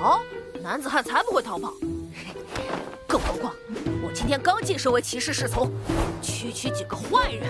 跑？男子汉才不会逃跑。更何况，我今天刚晋升为骑士侍从，区区几个坏人。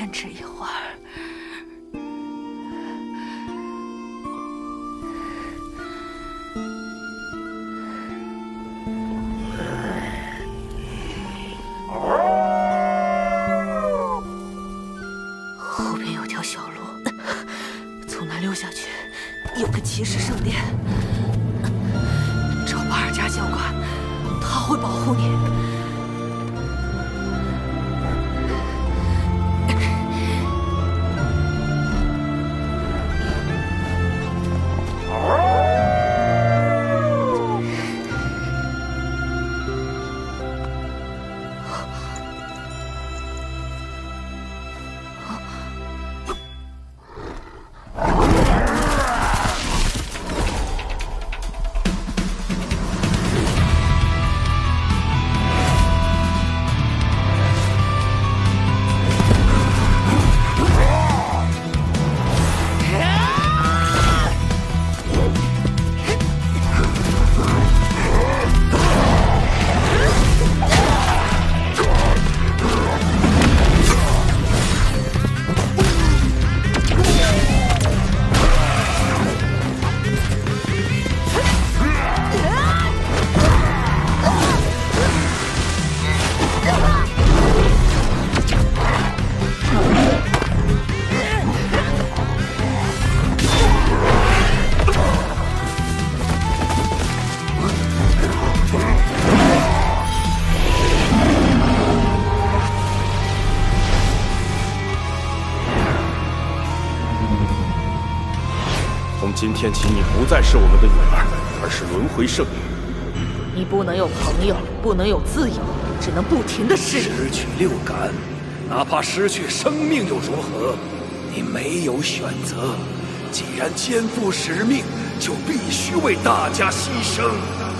坚持一会儿。湖边有条小路，从那溜下去，有个骑士圣殿。找巴尔加教官，他会保护你。 今天起，你不再是我们的女儿，而是轮回圣女。你不能有朋友，不能有自由，只能不停的失去六感，哪怕失去生命又如何？你没有选择。既然肩负使命，就必须为大家牺牲。 啊！